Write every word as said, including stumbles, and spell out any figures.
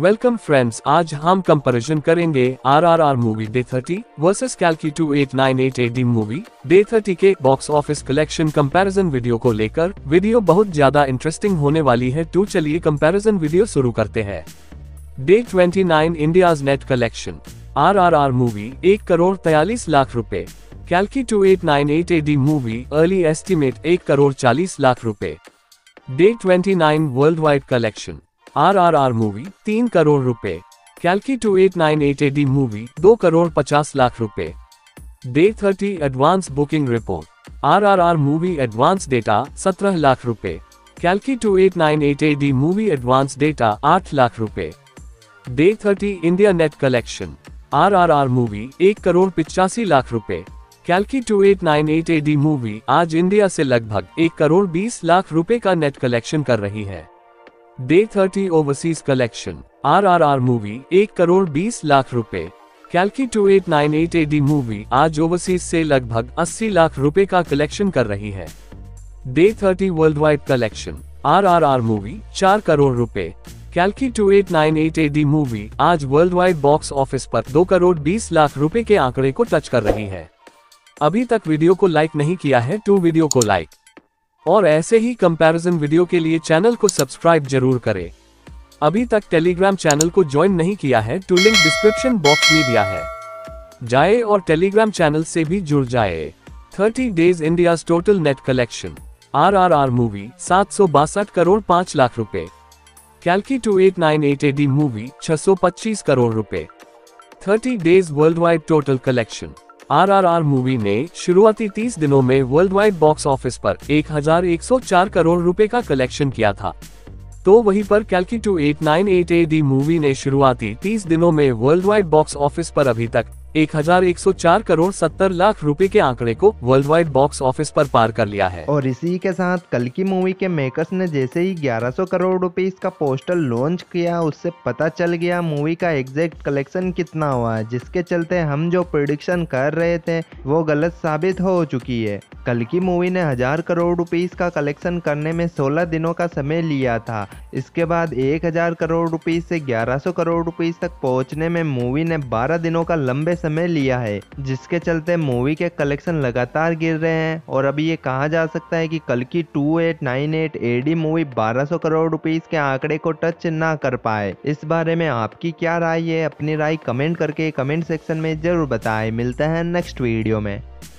Welcome friends, आज हम comparison करेंगे RRR movie day thirty versus काल्की अट्ठाईस सौ अट्ठानवे एडी मूवी डे थर्टी के box office collection comparison video को लेकर। वीडियो बहुत ज्यादा इंटरेस्टिंग होने वाली है, तो चलिए कंपैरिजन वीडियो शुरू करते हैं। डे उनतीस India's net collection RRR movie एक करोड़ तैयलीस लाख रूपए, काल्की अट्ठाईस सौ अट्ठानवे एडी मूवी अर्ली एस्टिमेट एक करोड़ चालीस लाख रूपए। डे उनतीस world wide collection RRR movie तीन करोड़ रुपए, काल्की अट्ठाईस सौ अट्ठानवे एडी मूवी दो करोड़ पचास लाख रुपए। डे तीस advance booking report RRR movie advance data सत्रह लाख रुपए, काल्की अट्ठाईस सौ अट्ठानवे एडी मूवी एडवांस डेटा आठ लाख रुपए। डे तीस India net collection RRR movie एक करोड़ पिचासी लाख रुपए, काल्की अट्ठाईस सौ अट्ठानवे एडी मूवी आज इंडिया से लगभग एक करोड़ बीस लाख रुपए का नेट कलेक्शन कर रही है। डे तीस ओवरसीज कलेक्शन आरआरआर मूवी एक करोड़ बीस लाख रुपए, काल्की अट्ठाईस सौ अट्ठानवे एडी मूवी आज ओवरसीज से लगभग अस्सी लाख रुपए का कलेक्शन कर रही है। डे तीस world wide collection RRR movie चार करोड़ रुपए, काल्की अट्ठाईस सौ अट्ठानवे एडी मूवी आज वर्ल्ड वाइड बॉक्स ऑफिस पर दो करोड़ बीस लाख रुपए के आंकड़े को टच कर रही है। अभी तक वीडियो को लाइक नहीं किया है तो वीडियो को लाइक और ऐसे ही कंपैरिजन वीडियो के लिए चैनल को सब्सक्राइब जरूर करें। अभी तक टेलीग्राम चैनल को ज्वाइन नहीं किया है तो लिंक डिस्क्रिप्शन बॉक्स में दिया है, जाए और टेलीग्राम चैनल से भी जुड़ जाए। तीस days India's total net collection RRR movie सात सौ बासठ करोड़ पाँच लाख रुपए, काल्की अट्ठाईस सौ अट्ठानवे एडी मूवी छह सौ पच्चीस करोड़ रुपए। तीस days world wide total collection RRR movie ने शुरुआती तीस दिनों में वर्ल्ड वाइड बॉक्स ऑफिस पर एक हज़ार एक सौ चार करोड़ रुपए का कलेक्शन किया था, तो वहीं पर काल्की अट्ठाईस सौ अट्ठानवे एडी मूवी ने शुरुआती तीस दिनों में वर्ल्ड वाइड बॉक्स ऑफिस पर अभी तक एक हज़ार एक सौ चार करोड़ सत्तर लाख रुपए के आंकड़े को वर्ल्ड वाइड बॉक्स ऑफिस पर पार कर लिया है। और इसी के साथ कल्कि मूवी के मेकर्स ने जैसे ही ग्यारह सौ करोड़ रुपए इसका पोस्टर लॉन्च किया, उससे पता चल गया मूवी का एग्जैक्ट कलेक्शन कितना हुआ, जिसके चलते हम जो प्रेडिक्शन कर रहे थे वो गलत साबित हो चुकी है। कल्कि मूवी ने हजार करोड़ रुपीज का कलेक्शन करने में सोलह दिनों का समय लिया था, इसके बाद एक हजार करोड़ रुपीज से ग्यारह सौ करोड़ रुपीज तक पहुंचने में मूवी ने बारह दिनों का लंबे समय लिया है, जिसके चलते मूवी के कलेक्शन लगातार गिर रहे हैं। और अभी ये कहा जा सकता है कि कल्कि अट्ठाईस सौ अट्ठानवे एडी मूवी बारह सौ करोड़ रुपीज के आंकड़े को टच ना कर पाए। इस बारे में आपकी क्या राय है? अपनी राय कमेंट करके कमेंट सेक्शन में जरूर बताएं। मिलते हैं नेक्स्ट वीडियो में।